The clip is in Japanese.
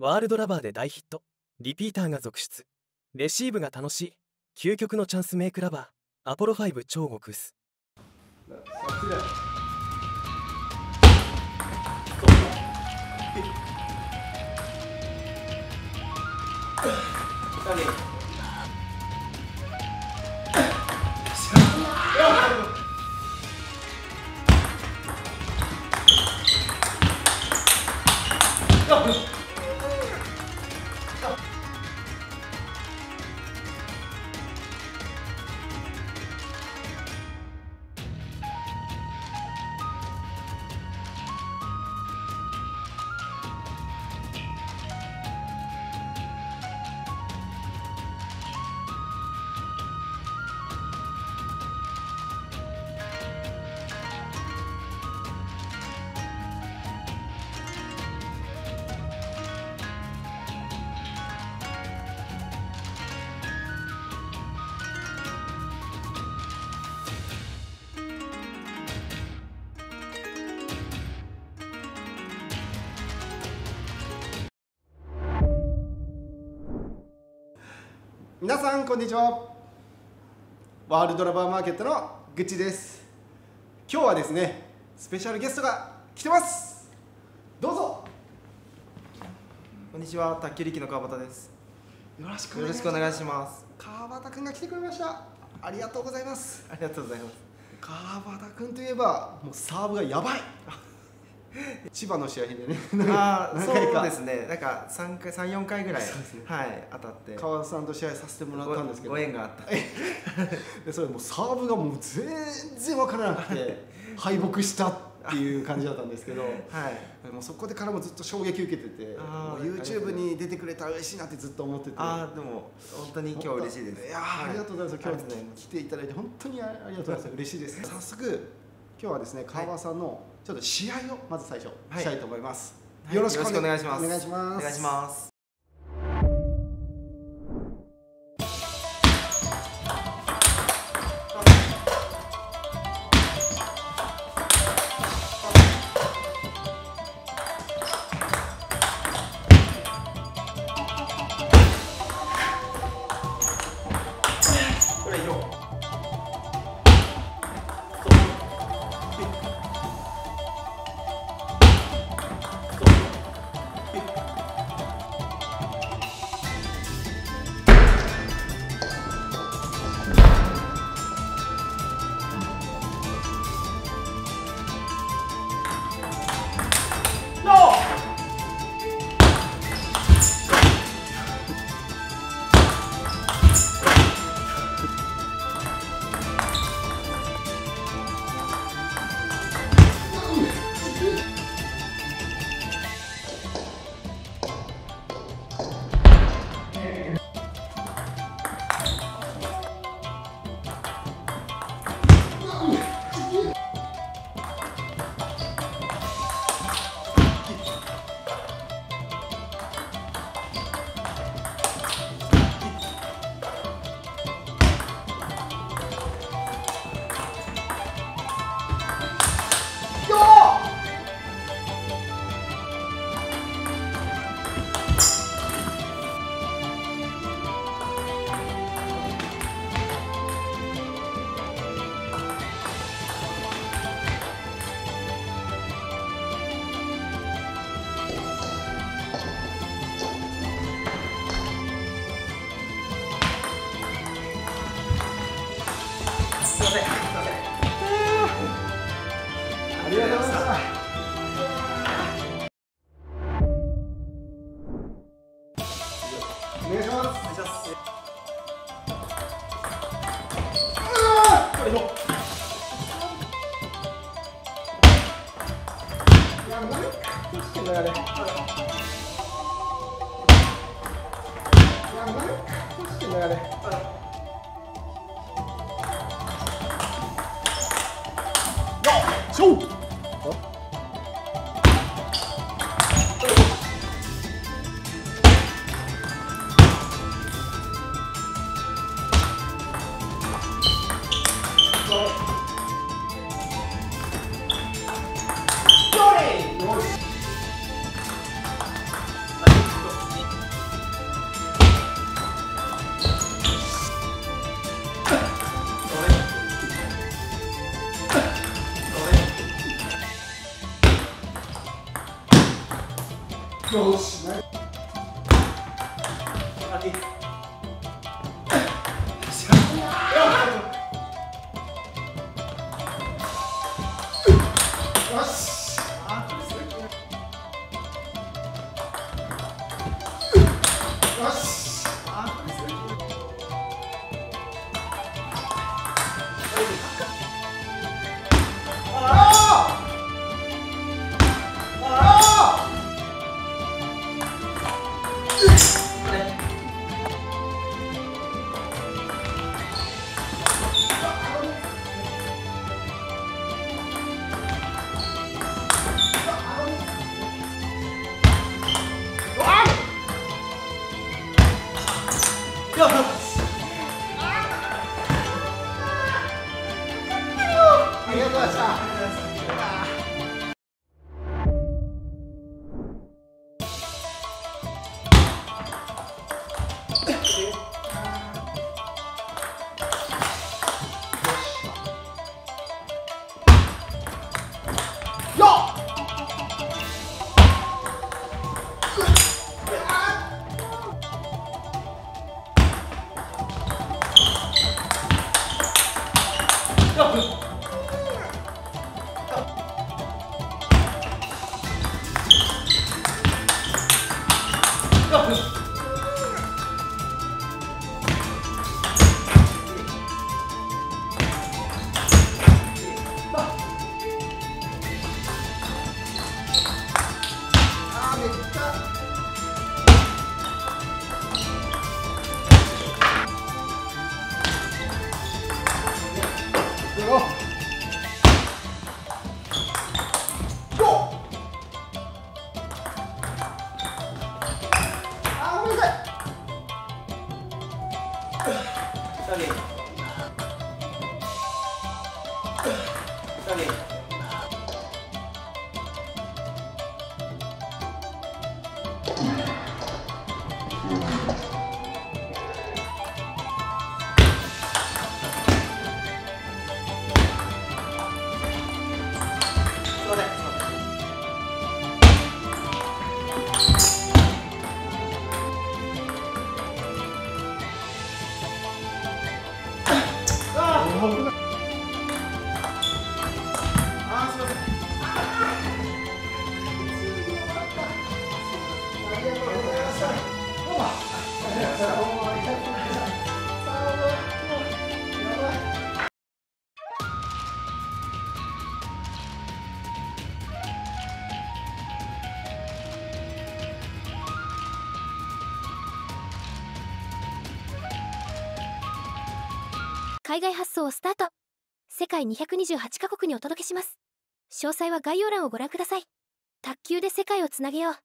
ワールドラバーで大ヒット、リピーターが続出、レシーブが楽しい、究極のチャンスメイクラバー、アポロ5超極薄。皆さんこんにちは。ワールドラバーマーケットのぐっちです。今日はですね、スペシャルゲストが来てます。どうぞ。こんにちは、卓球力の川端です。よろしくお願いします。川端くんが来てくれました。ありがとうございます。ありがとうございます。川端くんといえばもうサーブがやばい千葉の試合でね、そうですね、なんか3回、3、4回ぐらい、はい、当たって川端さんと試合させてもらったんですけど、ご縁があったで、それもうサーブがもう全然分からなくて敗北したっていう感じだったんですけど、はい、もうそこでからもずっと衝撃受けてて、もう YouTube に出てくれたら嬉しいなってずっと思ってて、ああでも本当に今日嬉しいです。いやありがとうございます。今日来ていただいて本当にありがとうございます。嬉しいです。早速今日はですね、川端さんのちょっと試合をまず最初したいと思います。よろしくお願いします。お願いします。お願いします。どうしない。海外発送をスタート。世界228カ国にお届けします。詳細は概要欄をご覧ください。卓球で世界をつなげよう。